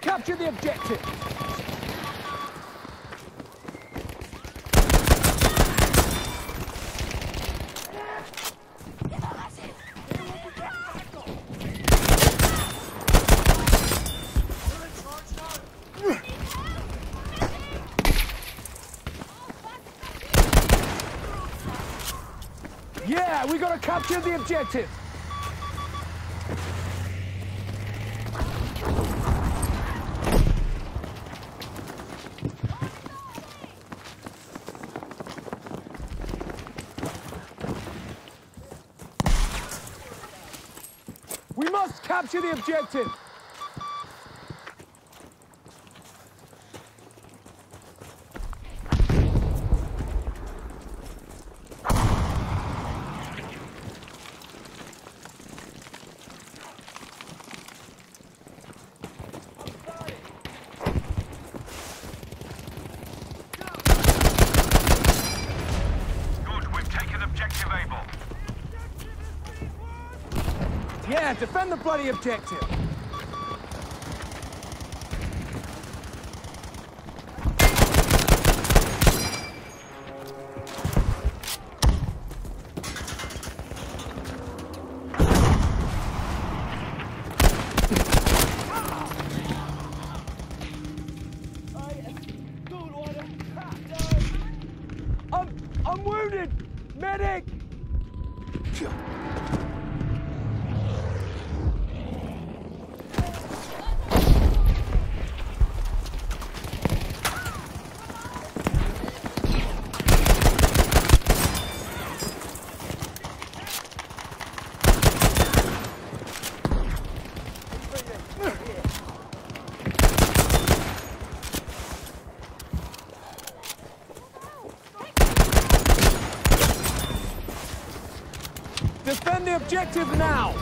capture the objective. Yeah, we gotta capture the objective. We must capture the objective. Yeah, defend the bloody objective. I'm wounded! Medic! Defend the objective now!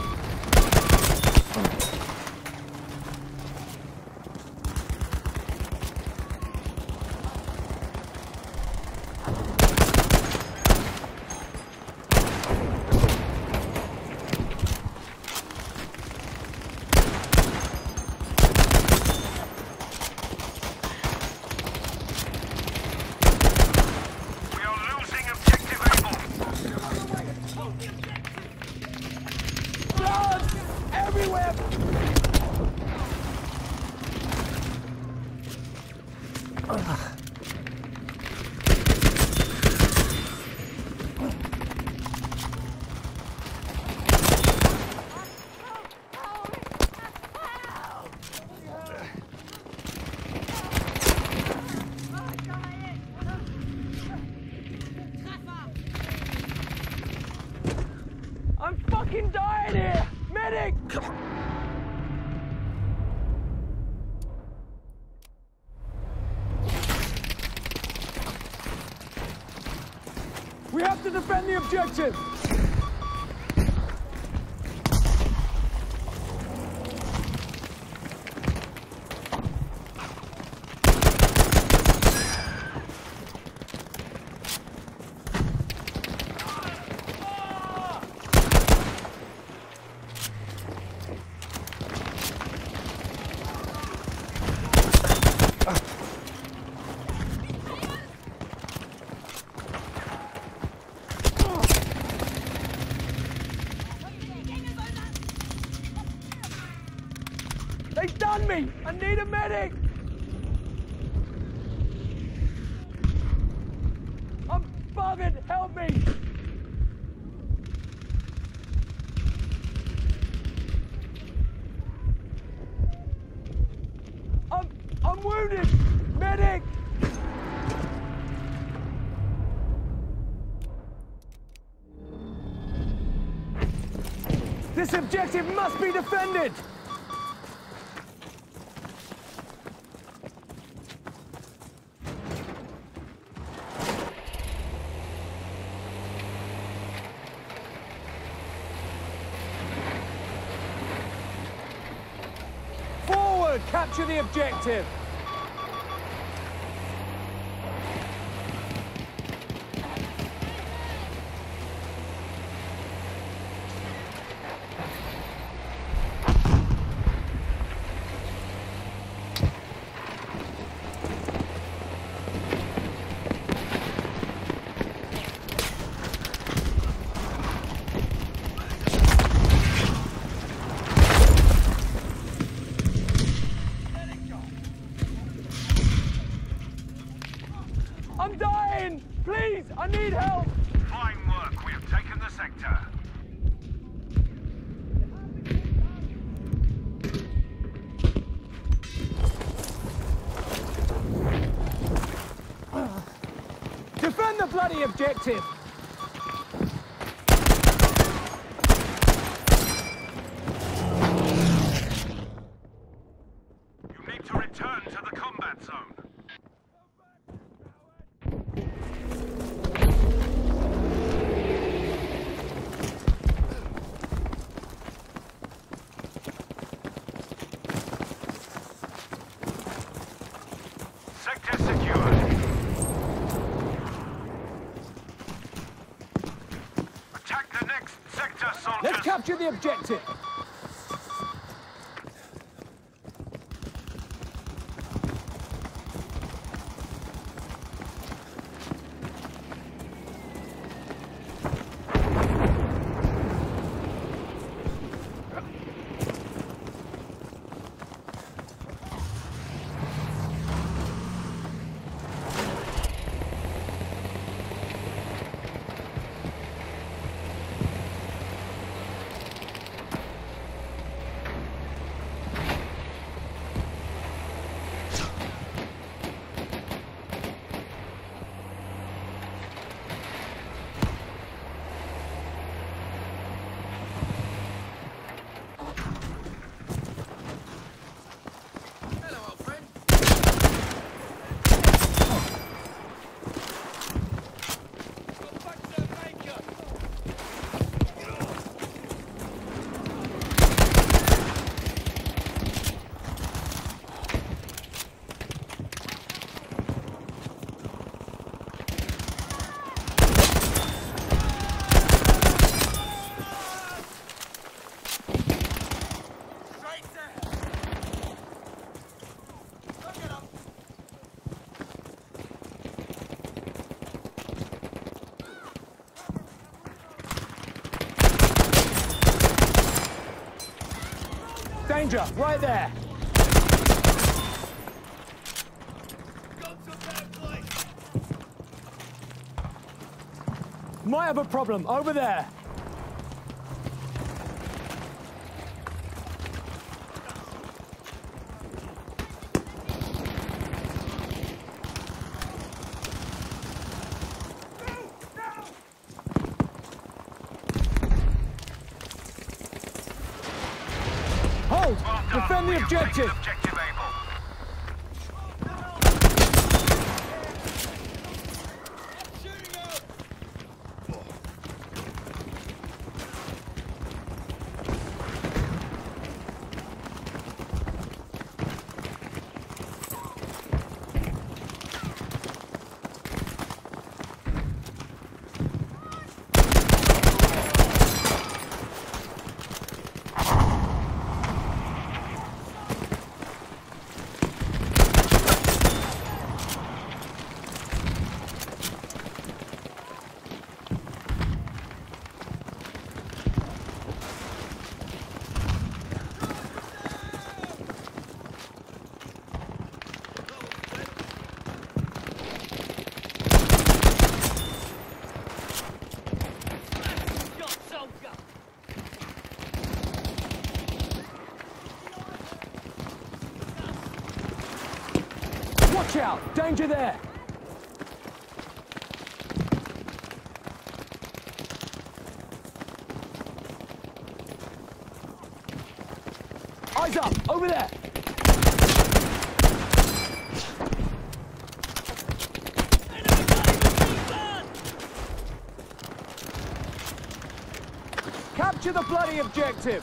I'm fucking dying here! Medic! We have to defend the objective! They've done me! I need a medic! I'm buggered! Help me! I'm wounded! Medic! This objective must be defended! Capture the objective! the objective. You need to return to the combat zone. Let's capture the objective! Danger, right there! Got some bad place. Might have a problem, over there! Defend the objective! Watch out! Danger there! Eyes up! Over there! Capture the bloody objective!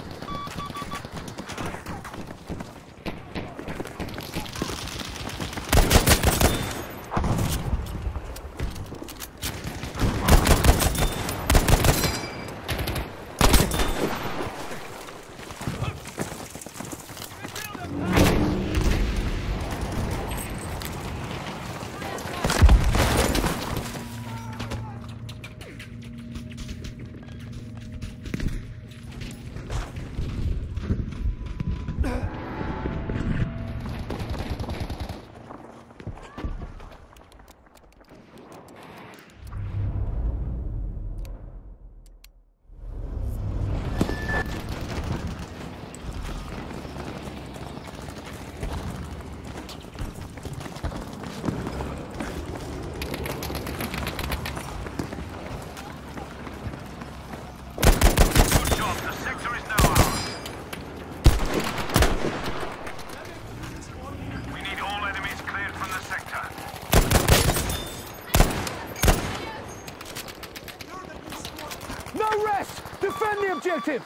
No rest! Defend the objective!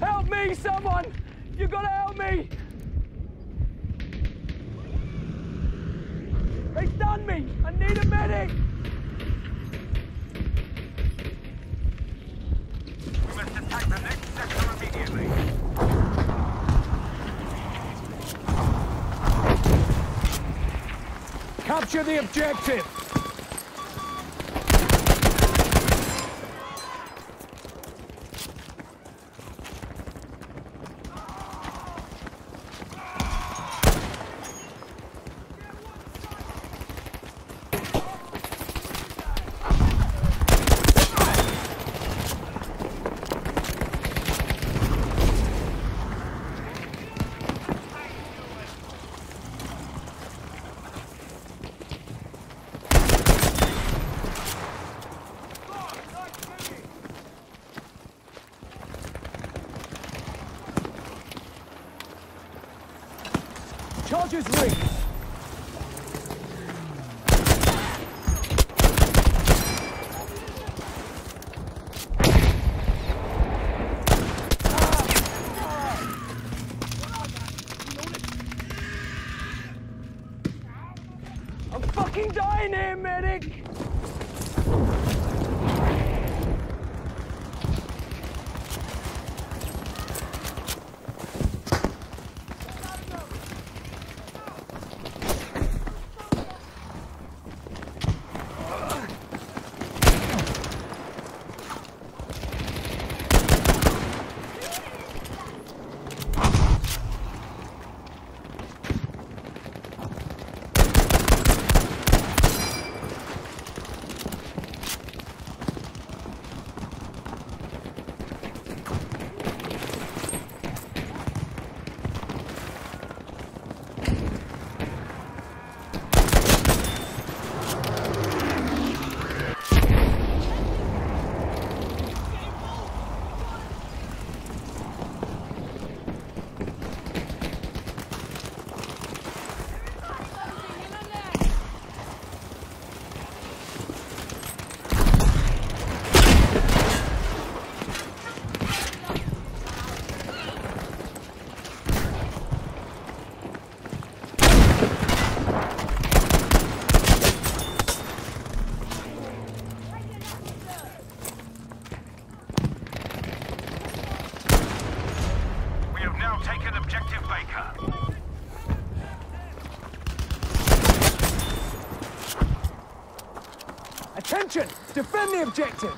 Help me, someone! You gotta help me! They've done me! I need a medic! We must attack the next sector immediately. Capture the objective! Charges rigged. I'm fucking dying here, medic! Attention! Defend the objective!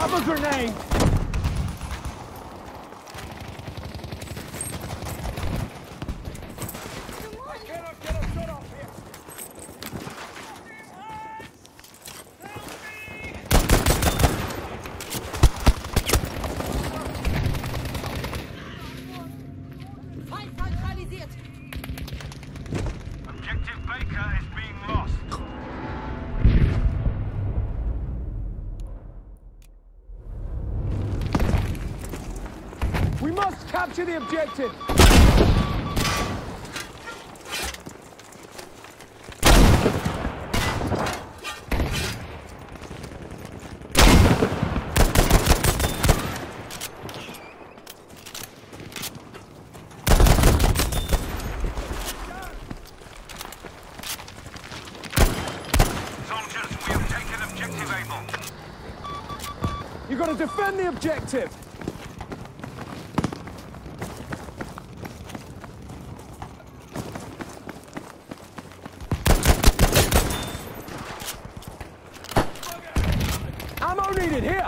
Have a grenade! I cannot get a shot off here! Feind neutralisiert! Objective Baker is being lost! We must capture the objective! Soldiers, we have taken objective Able. You've got to defend the objective! Ammo needed here!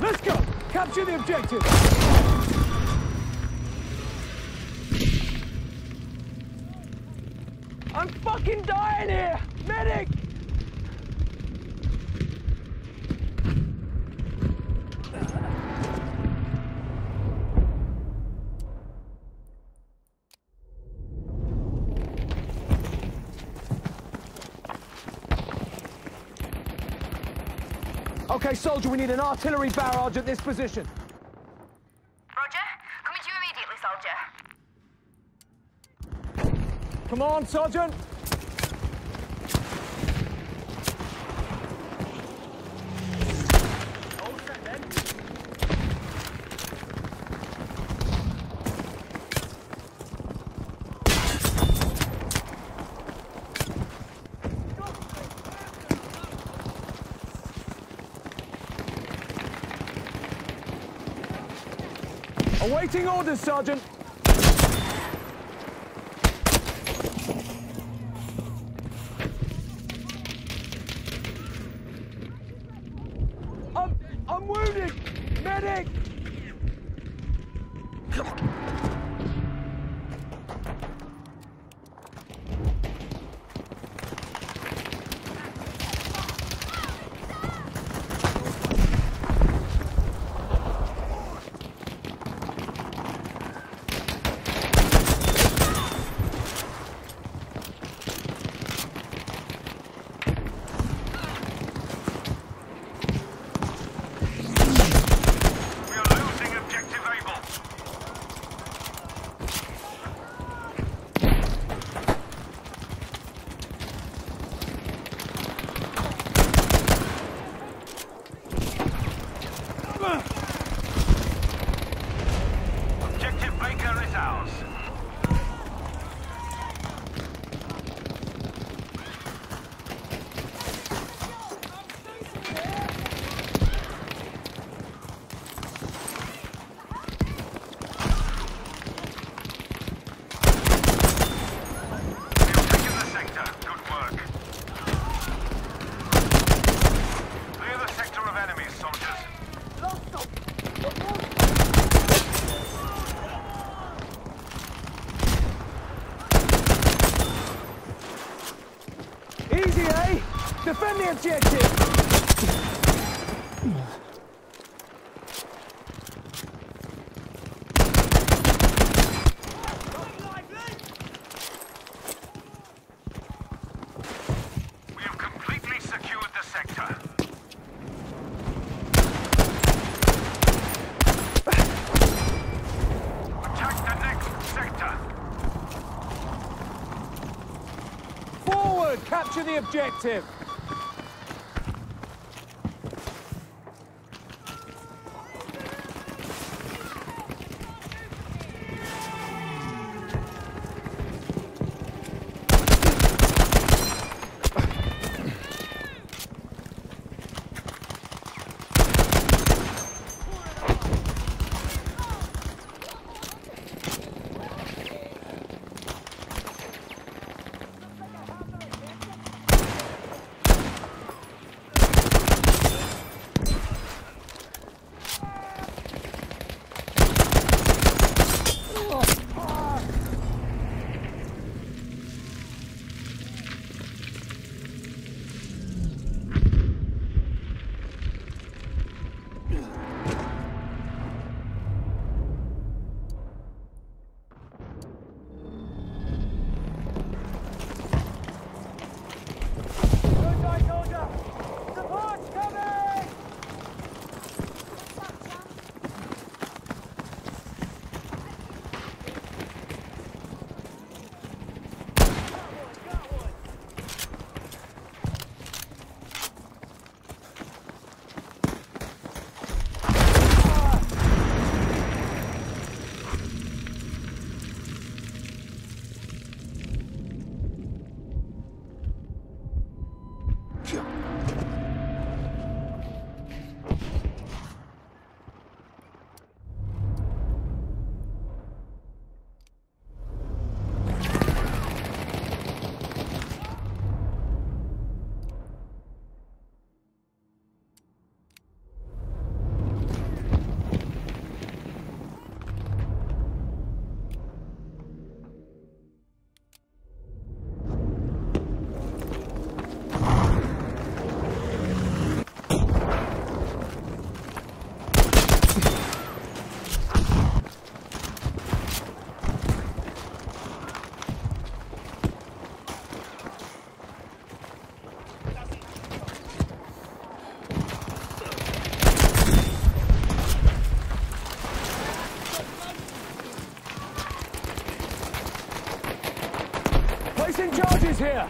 Let's go! Capture the objective! I'm fucking dying here! Medic! Okay, soldier, we need an artillery barrage at this position. Roger. Coming to you immediately, soldier. Come on, Sergeant! Awaiting orders, Sergeant! Defend the objective! Capture the objective! He's here.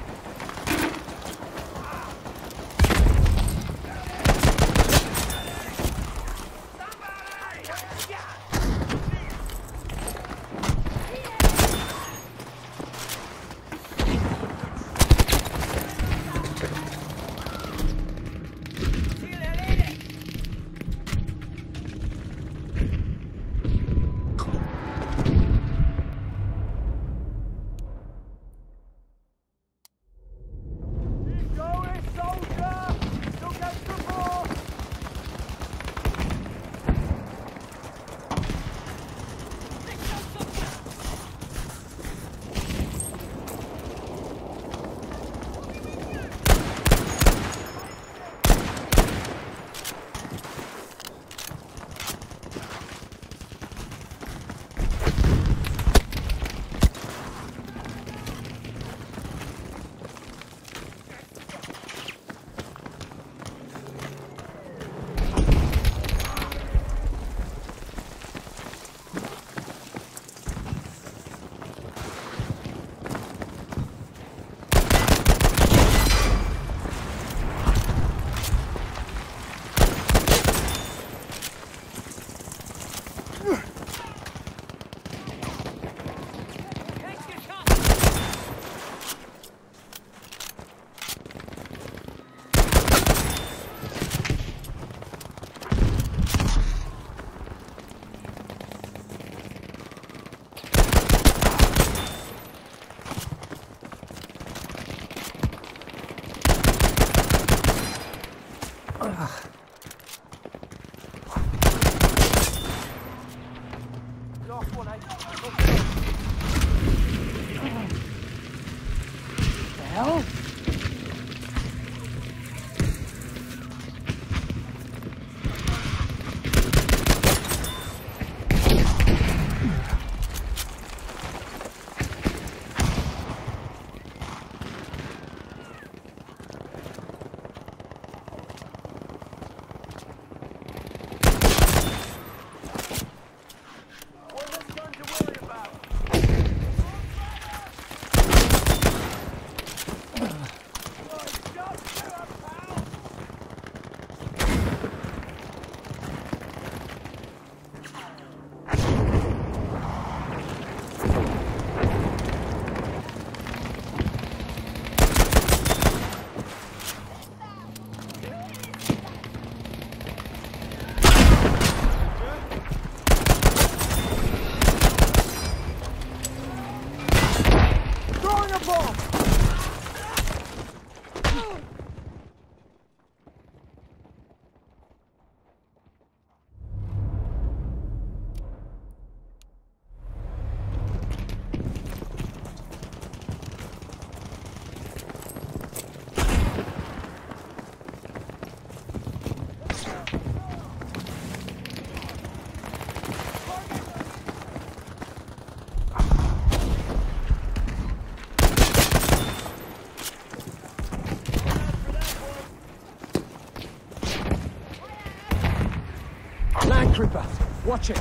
Trooper, watch it.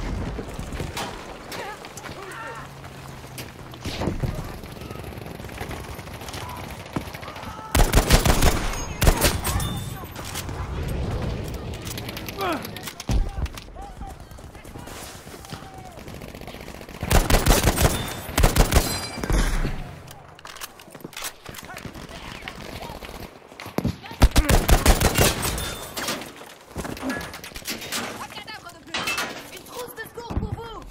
Move!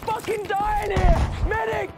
fucking dying here! Medic!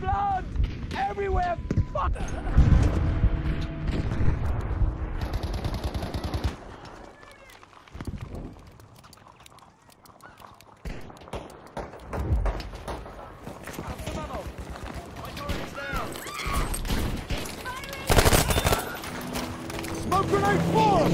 Blood everywhere, fuck! Smoke grenade four!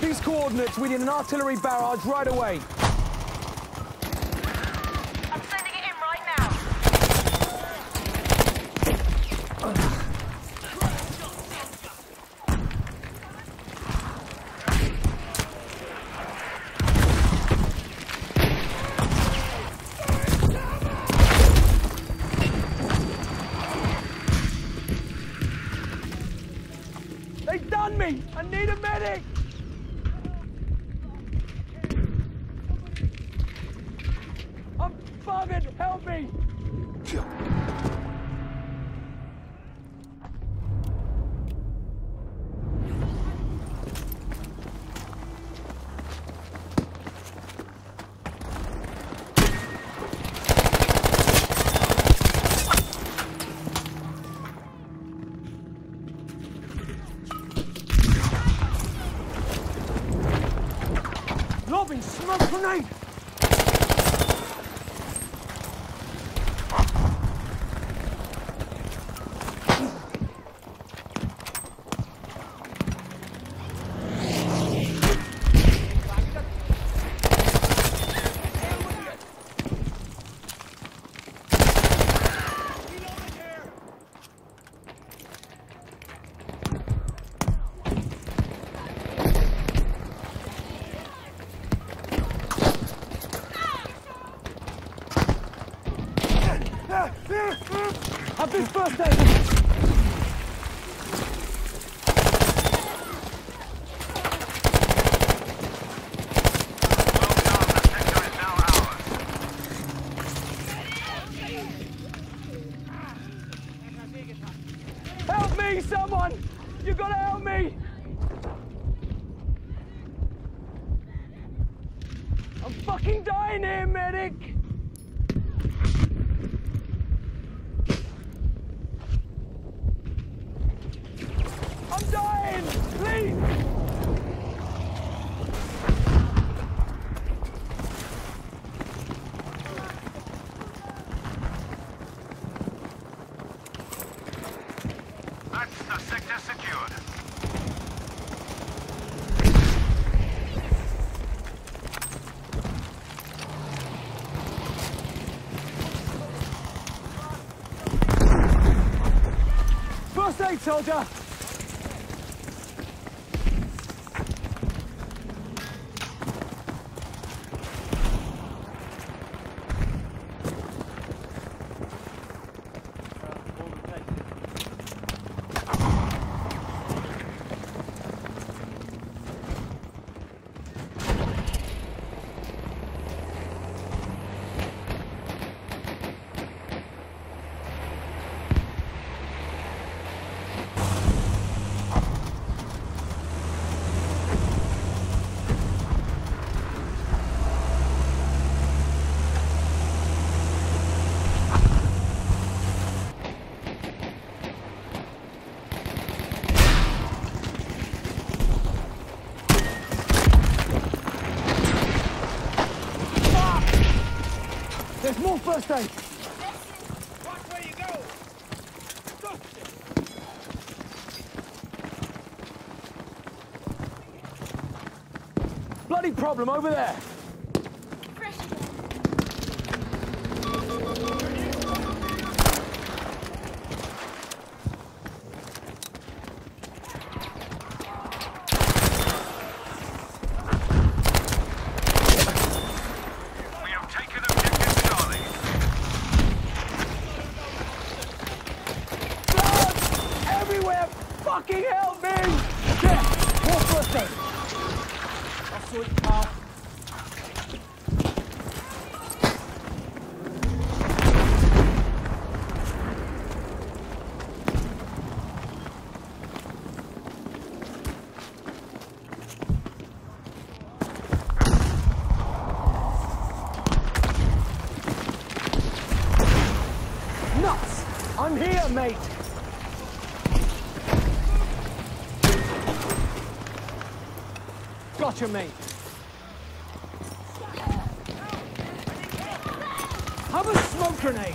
These coordinates, we need an artillery barrage right away. I'm sending it in right now. They've done me! I need a medic! Help me! Lobbing smoke grenade! I've been first aid! Help me, someone! You gotta help me! I'm fucking dying here, medic! I'm dying! Please! That's the sector secured. First aid, soldier! First aid! Watch where you go! Stop it! Bloody problem over there! Fucking help me! Get more first aid. I'll sort you out. Nuts! I'm here, mate. Gotcha, mate. Have a smoke grenade.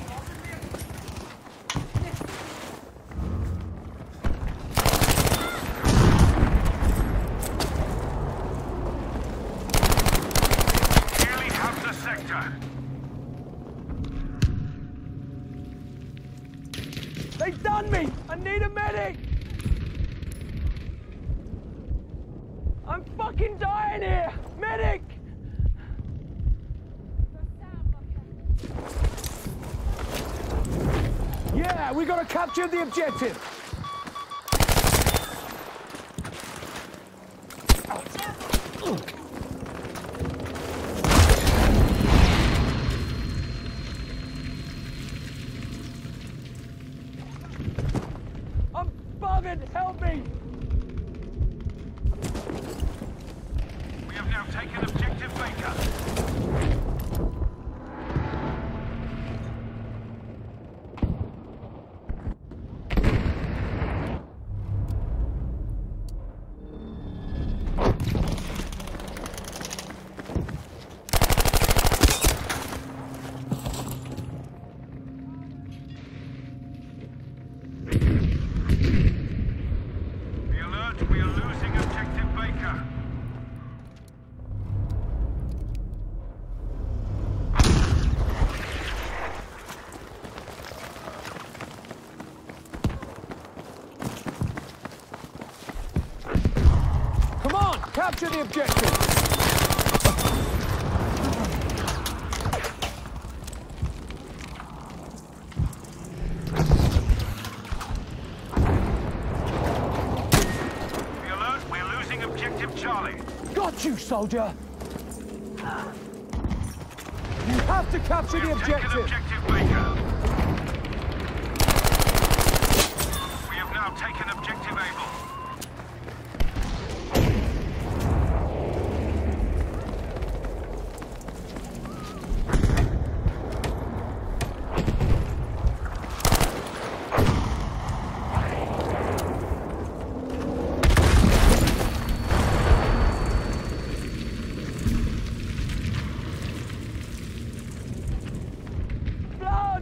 Nearly half the sector. They've done me. I need a medic. I'm fucking dying here! Medic! Yeah, we gotta capture the objective! I'm buggered! Help me! Take an objective, Baker. Be alert, we are losing objective, Baker. Capture the objective! Be alert, we're losing objective Charlie. Got you, soldier! You have to capture the objective! We have taken objective Baker. We have now taken objective Able.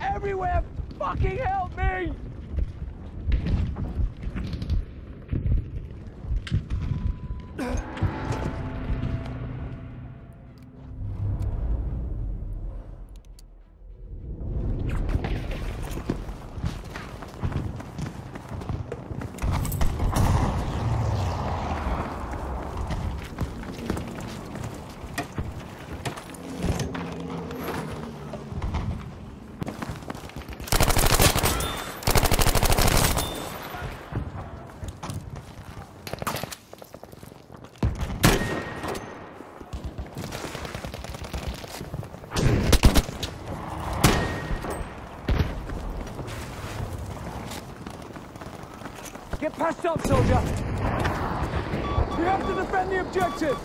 Everywhere! Fucking help me! Get passed up, soldier! You have to defend the objective!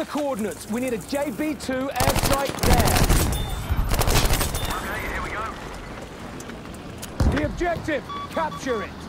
are the coordinates? We need a JB2 airstrike there. Okay, here we go. The objective, capture it.